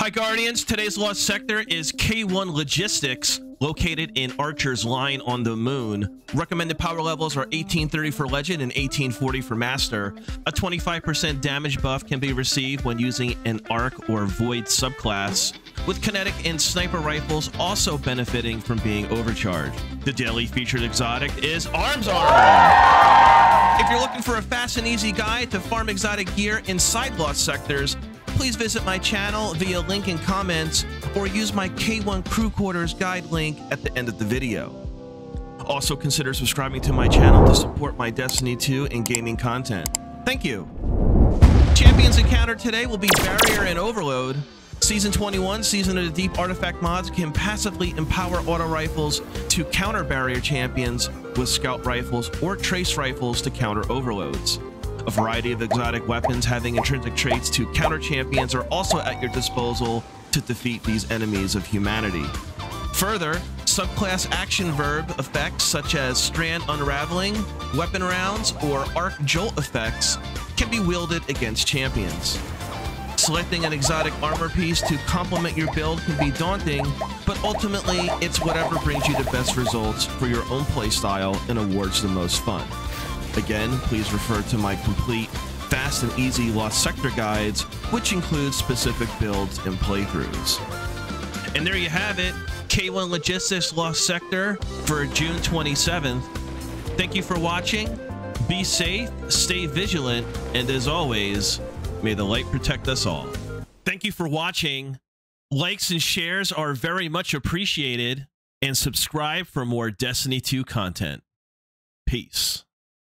Hi Guardians, today's lost sector is K1 Logistics, located in Archer's Line on the Moon. Recommended power levels are 1830 for Legend and 1840 for Master. A 25% damage buff can be received when using an Arc or Void subclass, with kinetic and sniper rifles also benefiting from being overcharged. The daily featured exotic is Arms Armor. If you're looking for a fast and easy guide to farm exotic gear inside lost sectors, please visit my channel via link in comments or use my K1 Crew Quarters guide link at the end of the video. Also consider subscribing to my channel to support my Destiny 2 and gaming content. Thank you. Champions encountered today will be Barrier and Overload. Season 21, Season of the Deep artifact mods can passively empower auto rifles to counter barrier champions with scout rifles or trace rifles to counter overloads. A variety of exotic weapons having intrinsic traits to counter champions are also at your disposal to defeat these enemies of humanity. Further, subclass action verb effects such as strand unraveling, weapon rounds, or arc jolt effects can be wielded against champions. Selecting an exotic armor piece to complement your build can be daunting, but ultimately it's whatever brings you the best results for your own playstyle and awards the most fun. Again, please refer to my complete, fast and easy Lost Sector guides, which includes specific builds and playthroughs. And there you have it, K1 Logistics Lost Sector for June 27th. Thank you for watching, be safe, stay vigilant, and as always, may the light protect us all. Thank you for watching. Likes and shares are very much appreciated, and subscribe for more Destiny 2 content. Peace.